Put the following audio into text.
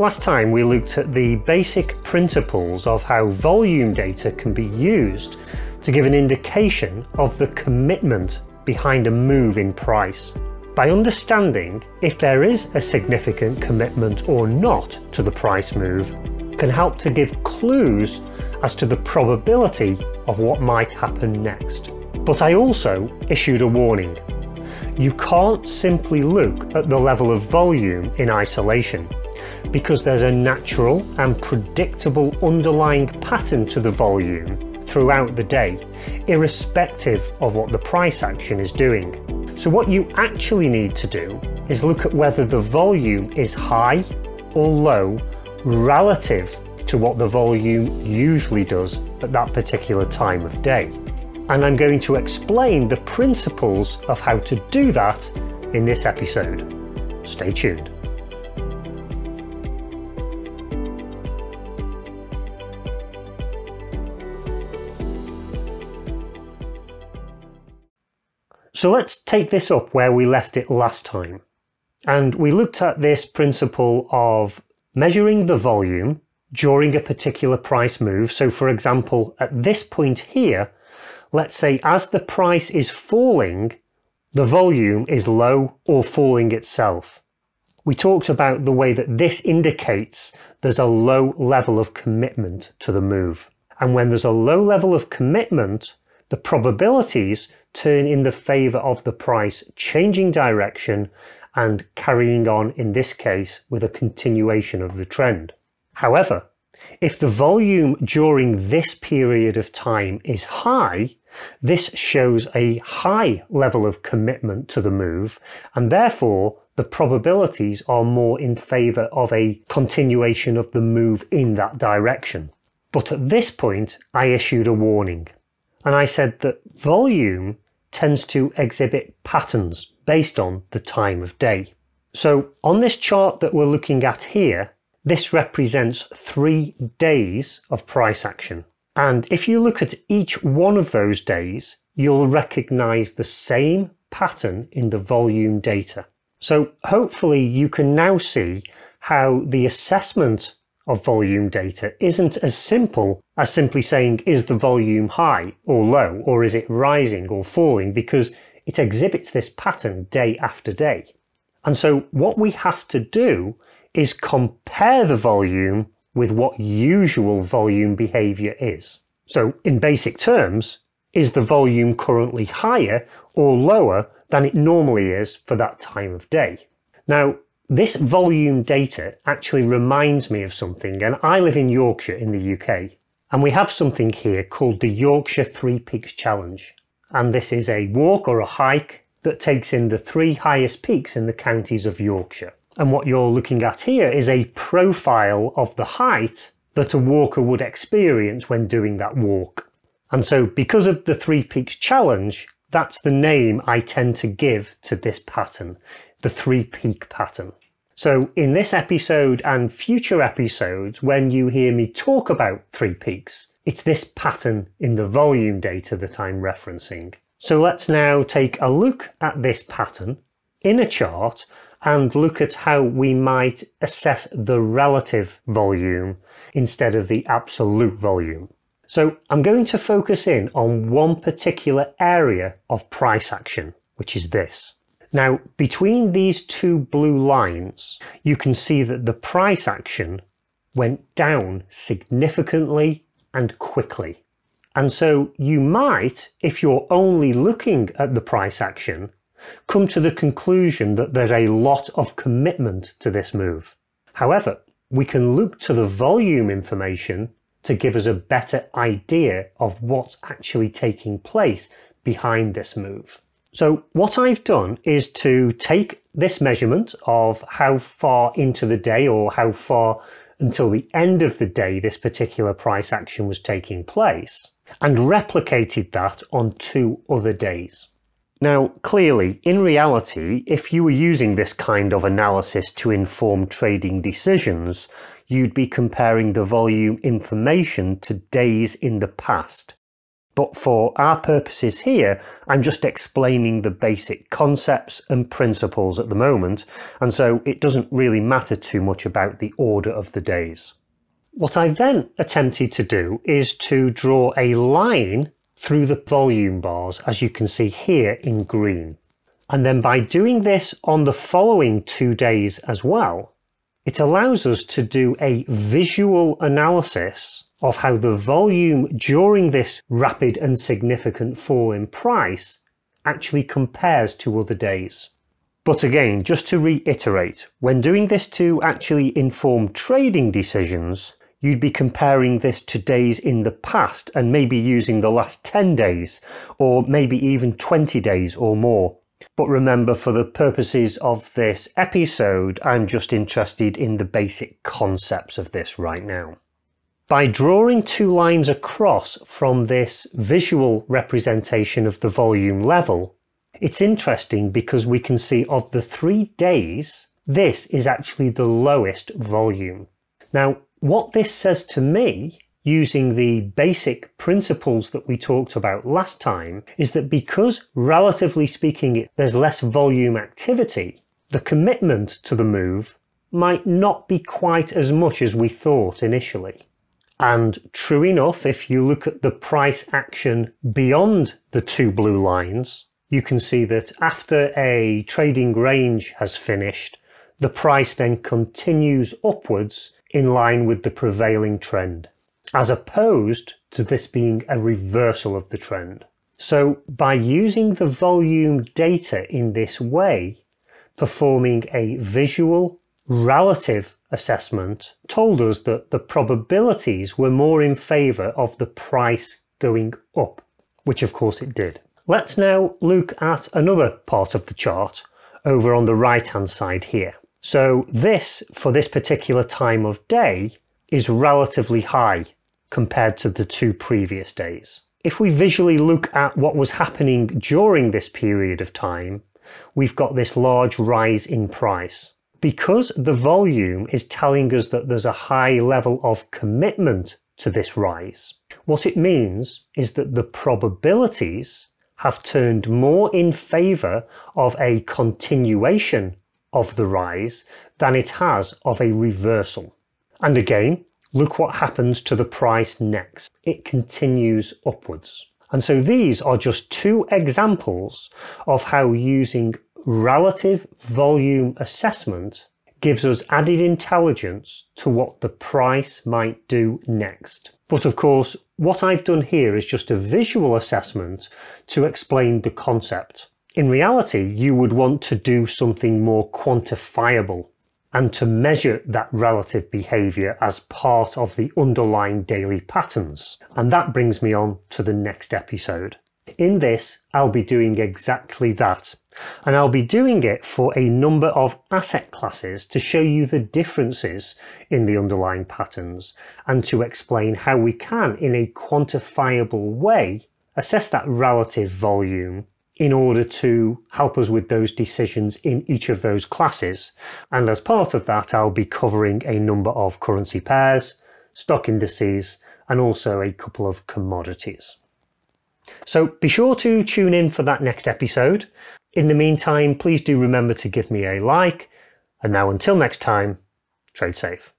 Last time we looked at the basic principles of how volume data can be used to give an indication of the commitment behind a move in price. By understanding if there is a significant commitment or not to the price move can help to give clues as to the probability of what might happen next. But I also issued a warning. You can't simply look at the level of volume in isolation, because there's a natural and predictable underlying pattern to the volume throughout the day, irrespective of what the price action is doing. So what you actually need to do is look at whether the volume is high or low relative to what the volume usually does at that particular time of day. And I'm going to explain the principles of how to do that in this episode. Stay tuned. So let's take this up where we left it last time. And we looked at this principle of measuring the volume during a particular price move. So for example, at this point here, let's say as the price is falling, the volume is low or falling itself. We talked about the way that this indicates there's a low level of commitment to the move. And when there's a low level of commitment, the probabilities turn in the favour of the price changing direction and carrying on, in this case, with a continuation of the trend. However, if the volume during this period of time is high, this shows a high level of commitment to the move, and therefore the probabilities are more in favour of a continuation of the move in that direction. But at this point, I issued a warning, and I said that volume tends to exhibit patterns based on the time of day. So on this chart that we're looking at here, this represents 3 days of price action. And if you look at each one of those days, you'll recognize the same pattern in the volume data. So hopefully you can now see how the assessment of volume data isn't as simple as simply saying, is the volume high or low, or is it rising or falling, because it exhibits this pattern day after day. And so what we have to do is compare the volume with what usual volume behaviour is. So in basic terms, is the volume currently higher or lower than it normally is for that time of day? Now, this volume data actually reminds me of something, and I live in Yorkshire in the UK, and we have something here called the Yorkshire 3 Peaks Challenge. And this is a walk or a hike that takes in the 3 highest peaks in the counties of Yorkshire. And what you're looking at here is a profile of the height that a walker would experience when doing that walk. And so because of the 3 Peaks Challenge, that's the name I tend to give to this pattern, the 3 Peak Pattern. So in this episode and future episodes, when you hear me talk about 3 peaks, it's this pattern in the volume data that I'm referencing. So let's now take a look at this pattern in a chart and look at how we might assess the relative volume instead of the absolute volume. So I'm going to focus in on one particular area of price action, which is this. Now, between these two blue lines, you can see that the price action went down significantly and quickly. And so you might, if you're only looking at the price action, come to the conclusion that there's a lot of commitment to this move. However, we can look to the volume information to give us a better idea of what's actually taking place behind this move. So what I've done is to take this measurement of how far into the day or how far until the end of the day this particular price action was taking place, and replicated that on 2 other days. Now, clearly, in reality, if you were using this kind of analysis to inform trading decisions, you'd be comparing the volume information to days in the past. but for our purposes here, I'm just explaining the basic concepts and principles at the moment, and so it doesn't really matter too much about the order of the days. What I then attempted to do is to draw a line through the volume bars, as you can see here in green. And then by doing this on the following 2 days as well, it allows us to do a visual analysis of how the volume during this rapid and significant fall in price actually compares to other days. But again, just to reiterate, when doing this to actually inform trading decisions, you'd be comparing this to days in the past and maybe using the last 10 days or maybe even 20 days or more. But remember, for the purposes of this episode, I'm just interested in the basic concepts of this right now. By drawing two lines across from this visual representation of the volume level, it's interesting because we can see of the 3 days, this is actually the lowest volume. Now, what this says to me, using the basic principles that we talked about last time, is that because, relatively speaking, there's less volume activity, the commitment to the move might not be quite as much as we thought initially. And true enough, if you look at the price action beyond the two blue lines, you can see that after a trading range has finished, the price then continues upwards in line with the prevailing trend, as opposed to this being a reversal of the trend. So by using the volume data in this way, performing a visual relative assessment told us that the probabilities were more in favour of the price going up, which of course it did. Let's now look at another part of the chart over on the right hand side here. So this, for this particular time of day, is relatively high compared to the two previous days. If we visually look at what was happening during this period of time, we've got this large rise in price. Because the volume is telling us that there's a high level of commitment to this rise, what it means is that the probabilities have turned more in favour of a continuation of the rise than it has of a reversal. And again, look what happens to the price next. It continues upwards. And so these are just two examples of how using relative volume assessment gives us added intelligence to what the price might do next. But of course, what I've done here is just a visual assessment to explain the concept. In reality, you would want to do something more quantifiable and to measure that relative behaviour as part of the underlying daily patterns. And that brings me on to the next episode. In this, I'll be doing exactly that. And I'll be doing it for a number of asset classes to show you the differences in the underlying patterns and to explain how we can, in a quantifiable way, assess that relative volume in order to help us with those decisions in each of those classes. And as part of that, I'll be covering a number of currency pairs, stock indices, and also a couple of commodities. So be sure to tune in for that next episode. In the meantime, please do remember to give me a like. And now until next time, trade safe.